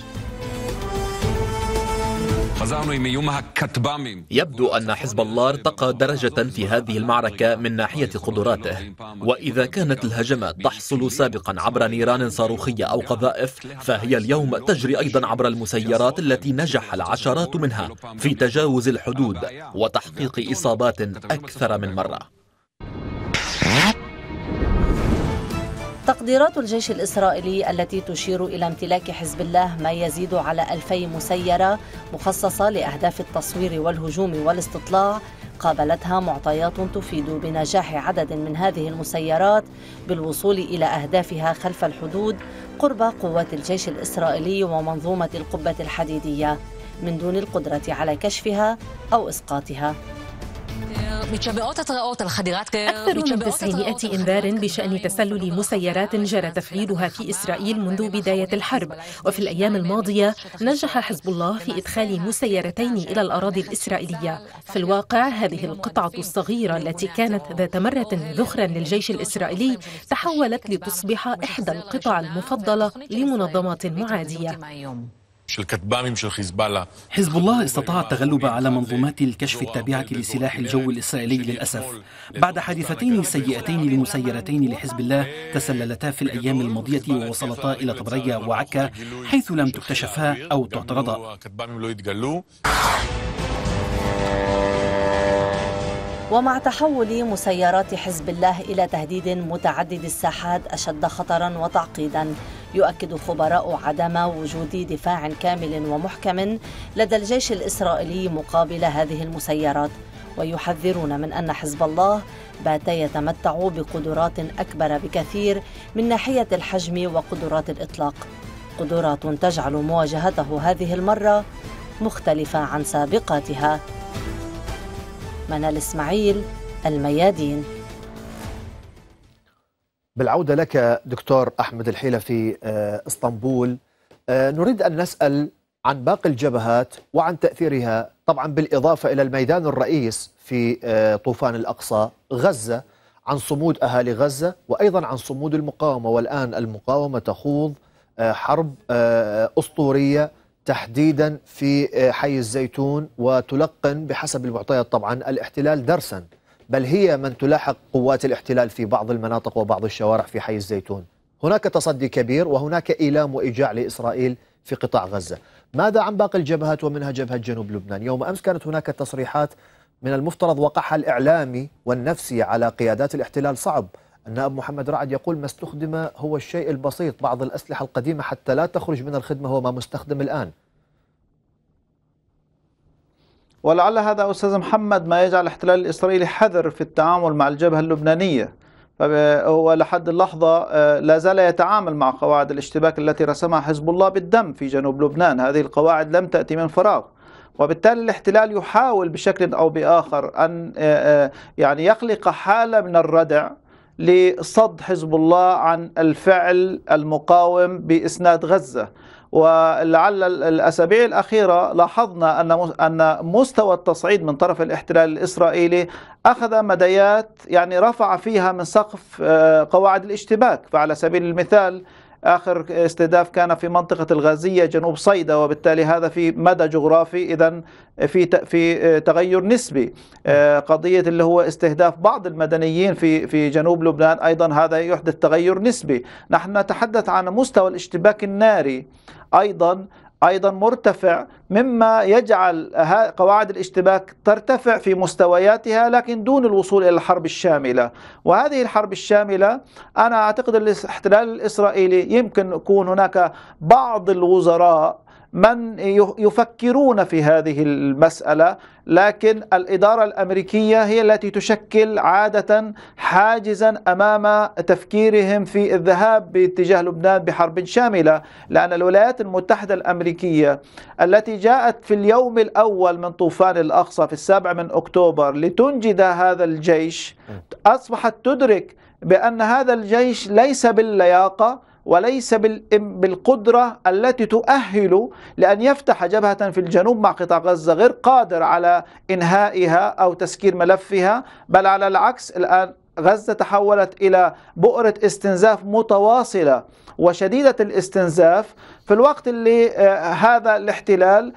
يبدو أن حزب الله ارتقى درجة في هذه المعركة من ناحية قدراته، وإذا كانت الهجمات تحصل سابقا عبر نيران صاروخية أو قذائف، فهي اليوم تجري أيضا عبر المسيرات التي نجح العشرات منها في تجاوز الحدود وتحقيق إصابات أكثر من مرة. تقديرات الجيش الإسرائيلي التي تشير إلى امتلاك حزب الله ما يزيد على ألفي مسيرة مخصصة لأهداف التصوير والهجوم والاستطلاع، قابلتها معطيات تفيد بنجاح عدد من هذه المسيرات بالوصول إلى أهدافها خلف الحدود قرب قوات الجيش الإسرائيلي ومنظومة القبة الحديدية من دون القدرة على كشفها أو إسقاطها. أكثر من تسعمائة إنذار بشأن تسلل مسيرات جرى تفعيلها في إسرائيل منذ بداية الحرب، وفي الأيام الماضية نجح حزب الله في إدخال مسيرتين إلى الأراضي الإسرائيلية. في الواقع هذه القطعة الصغيرة التي كانت ذات مرة ذخرا للجيش الإسرائيلي تحولت لتصبح إحدى القطع المفضلة لمنظمات معادية. حزب الله استطاع التغلب على منظومات الكشف التابعة لسلاح الجو الإسرائيلي للأسف، بعد حادثتين سيئتين لمسيرتين لحزب الله تسللتا في الأيام الماضية ووصلتا إلى طبرية وعكا، حيث لم تكتشفا أو تعترضا. ومع تحول مسيرات حزب الله إلى تهديد متعدد الساحات أشد خطرا وتعقيدا، يؤكد خبراء عدم وجود دفاع كامل ومحكم لدى الجيش الإسرائيلي مقابل هذه المسيرات، ويحذرون من أن حزب الله بات يتمتع بقدرات أكبر بكثير من ناحية الحجم وقدرات الإطلاق، قدرات تجعل مواجهته هذه المرة مختلفة عن سابقاتها. منال إسماعيل، الميادين. بالعودة لك دكتور أحمد الحيلة في اسطنبول، نريد أن نسأل عن باقي الجبهات وعن تأثيرها، طبعا بالإضافة إلى الميدان الرئيس في طوفان الأقصى، غزة، عن صمود أهالي غزة وأيضا عن صمود المقاومة. والآن المقاومة تخوض حرب أسطورية تحديدا في حي الزيتون، وتلقن بحسب المعطيات طبعا الاحتلال درسا، بل هي من تلاحق قوات الاحتلال في بعض المناطق وبعض الشوارع في حي الزيتون. هناك تصدي كبير وهناك إيلام وإيجاع لإسرائيل في قطاع غزة. ماذا عن باقي الجبهات ومنها جبهة جنوب لبنان؟ يوم أمس كانت هناك تصريحات من المفترض وقعها الإعلامي والنفسي على قيادات الاحتلال صعب. النائب محمد رعد يقول ما استخدم هو الشيء البسيط، بعض الأسلحة القديمة حتى لا تخرج من الخدمة هو ما مستخدم الآن. ولعل هذا أستاذ محمد ما يجعل الاحتلال الإسرائيلي حذر في التعامل مع الجبهة اللبنانية، فهو لحد اللحظة لا زال يتعامل مع قواعد الاشتباك التي رسمها حزب الله بالدم في جنوب لبنان. هذه القواعد لم تأتي من فراغ، وبالتالي الاحتلال يحاول بشكل أو بآخر أن يعني يخلق حالة من الردع لصد حزب الله عن الفعل المقاوم بإسناد غزة. ولعل الأسابيع الأخيرة لاحظنا أن مستوى التصعيد من طرف الاحتلال الإسرائيلي أخذ مديات يعني رفع فيها من سقف قواعد الاشتباك. فعلى سبيل المثال آخر استهداف كان في منطقة الغازية جنوب صيدا، وبالتالي هذا في مدى جغرافي إذن في في تغير نسبي. قضية اللي هو استهداف بعض المدنيين في في جنوب لبنان أيضا هذا يحدث تغير نسبي. نحن نتحدث عن مستوى الاشتباك الناري أيضا أيضا مرتفع، مما يجعل قواعد الاشتباك ترتفع في مستوياتها لكن دون الوصول إلى الحرب الشاملة. وهذه الحرب الشاملة أنا أعتقد الاحتلال الإسرائيلي يمكن يكون هناك بعض الوزراء من يفكرون في هذه المسألة، لكن الإدارة الأمريكية هي التي تشكل عادة حاجزا أمام تفكيرهم في الذهاب باتجاه لبنان بحرب شاملة. لأن الولايات المتحدة الأمريكية التي جاءت في اليوم الأول من طوفان الأقصى في السابع من أكتوبر لتنجد هذا الجيش أصبحت تدرك بأن هذا الجيش ليس باللياقة وليس بالقدرة التي تؤهل لأن يفتح جبهة في الجنوب مع قطاع غزة غير قادر على إنهائها أو تسكير ملفها، بل على العكس الآن غزة تحولت إلى بؤرة استنزاف متواصلة وشديدة الاستنزاف، في الوقت اللي هذا الاحتلال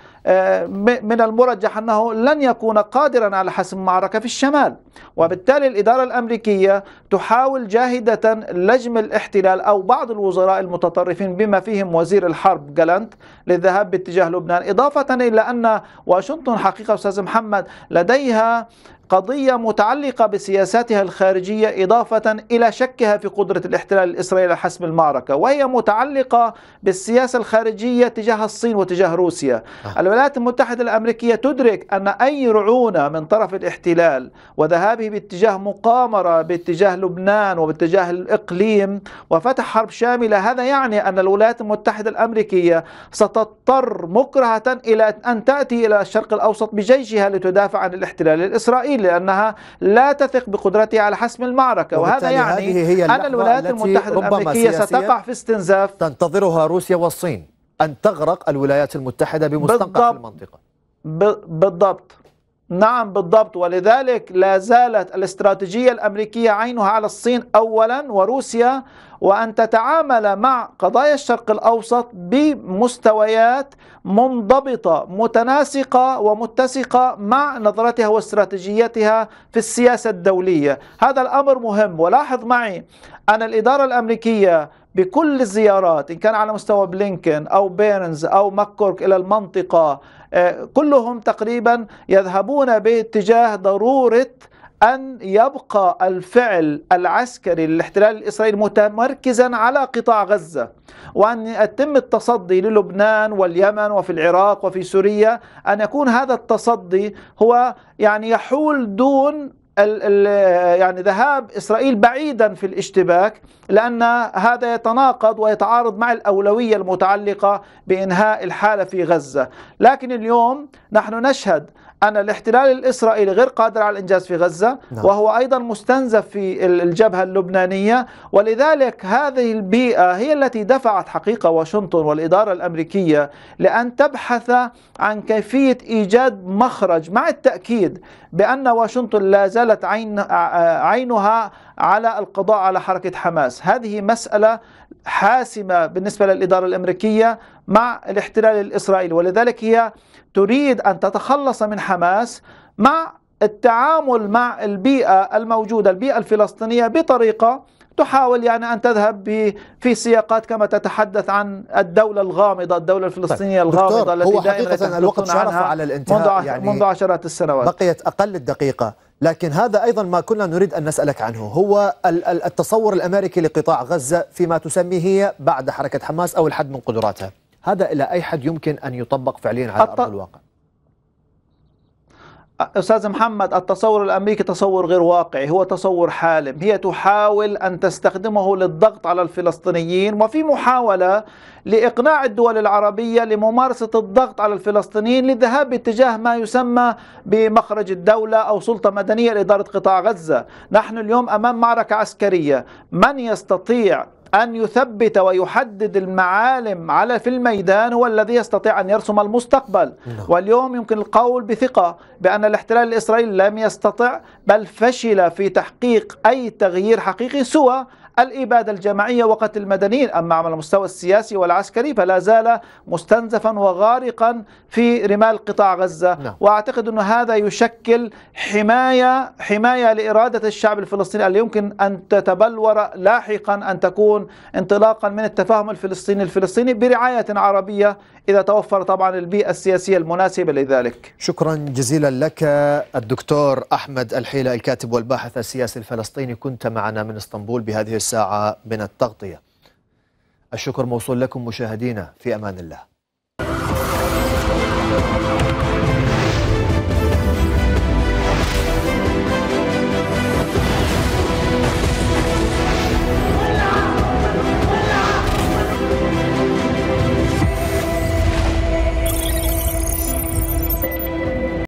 من المرجح أنه لن يكون قادرا على حسم معركة في الشمال. وبالتالي الإدارة الأمريكية تحاول جاهدة لجم الاحتلال أو بعض الوزراء المتطرفين بما فيهم وزير الحرب جلانت للذهاب باتجاه لبنان، إضافة إلى أن واشنطن حقيقة أستاذ محمد لديها قضية متعلقة بسياساتها الخارجية إضافة إلى شكها في قدرة الاحتلال الإسرائيلي على حسم المعركة، وهي متعلقة بالسياسة الخارجية تجاه الصين وتجاه روسيا. آه. الولايات المتحدة الأمريكية تدرك أن أي رعونة من طرف الاحتلال وذهابه باتجاه مقامرة باتجاه لبنان وباتجاه الإقليم وفتح حرب شاملة، هذا يعني أن الولايات المتحدة الأمريكية ستضطر مكرهة إلى أن تأتي إلى الشرق الأوسط بجيشها لتدافع عن الاحتلال الإسرائيلي لأنها لا تثق بقدرته على حسم المعركة. وهذا يعني أن الولايات المتحدة الأمريكية ستقع في استنزاف تنتظرها روسيا والصين، أن تغرق الولايات المتحدة بمستنقع المنطقة. بالضبط، نعم بالضبط. ولذلك لا زالت الاستراتيجية الأمريكية عينها على الصين أولا وروسيا، وأن تتعامل مع قضايا الشرق الأوسط بمستويات منضبطة متناسقة ومتسقة مع نظرتها واستراتيجيتها في السياسة الدولية. هذا الأمر مهم. ولاحظ معي أن الإدارة الأمريكية بكل الزيارات إن كان على مستوى بلينكين أو بيرنز أو مك كورك إلى المنطقة كلهم تقريبا يذهبون باتجاه ضرورة أن يبقى الفعل العسكري للاحتلال الإسرائيلي متمركزا على قطاع غزة، وأن يتم التصدي للبنان واليمن وفي العراق وفي سوريا، أن يكون هذا التصدي هو يعني يحول دون يعني ذهاب إسرائيل بعيدا في الاشتباك، لأن هذا يتناقض ويتعارض مع الأولوية المتعلقة بإنهاء الحالة في غزة. لكن اليوم نحن نشهد أن الاحتلال الإسرائيلي غير قادر على الإنجاز في غزة، وهو أيضا مستنزف في الجبهة اللبنانية. ولذلك هذه البيئة هي التي دفعت حقيقة واشنطن والإدارة الأمريكية لأن تبحث عن كيفية إيجاد مخرج، مع التأكيد بأن واشنطن لا زالت عين عينها على القضاء على حركة حماس. هذه مسألة حاسمة بالنسبة للإدارة الأمريكية مع الاحتلال الإسرائيلي، ولذلك هي تريد أن تتخلص من حماس مع التعامل مع البيئة الموجودة البيئة الفلسطينية بطريقة تحاول يعني أن تذهب في سياقات كما تتحدث عن الدولة الغامضة، الدولة الفلسطينية طيب. الغامضة التي دائما الوقت شرف على الانتهاء منذ, يعني منذ عشرات السنوات، بقيت أقل الدقيقة. لكن هذا أيضا ما كنا نريد أن نسألك عنه، هو التصور الأمريكي لقطاع غزة فيما تسميه هي بعد حركة حماس أو الحد من قدراتها، هذا إلى أي حد يمكن أن يطبق فعليا على أرض الواقع؟ أستاذ محمد، التصور الأمريكي تصور غير واقعي، هو تصور حالم، هي تحاول أن تستخدمه للضغط على الفلسطينيين، وفي محاولة لإقناع الدول العربية لممارسة الضغط على الفلسطينيين للذهاب باتجاه ما يسمى بمخرج الدولة أو سلطة مدنية لإدارة قطاع غزة. نحن اليوم أمام معركة عسكرية، من يستطيع أن يثبت ويحدد المعالم على في الميدان هو الذي يستطيع أن يرسم المستقبل. واليوم يمكن القول بثقة بأن الاحتلال الإسرائيلي لم يستطع بل فشل في تحقيق أي تغيير حقيقي سوى الإبادة الجماعية وقتل المدنيين. أما على المستوى السياسي والعسكري فلا زال مستنزفا وغارقا في رمال قطاع غزة. لا. وأعتقد أن هذا يشكل حماية حماية لإرادة الشعب الفلسطيني اللي يمكن أن تتبلور لاحقا أن تكون انطلاقا من التفاهم الفلسطيني الفلسطيني برعاية عربية إذا توفر طبعا البيئة السياسية المناسبة لذلك. شكرا جزيلا لك الدكتور أحمد الحيلة، الكاتب والباحث السياسي الفلسطيني، كنت معنا من اسطنبول بهذه الساعة من التغطية. الشكر موصول لكم مشاهدينا، في أمان الله.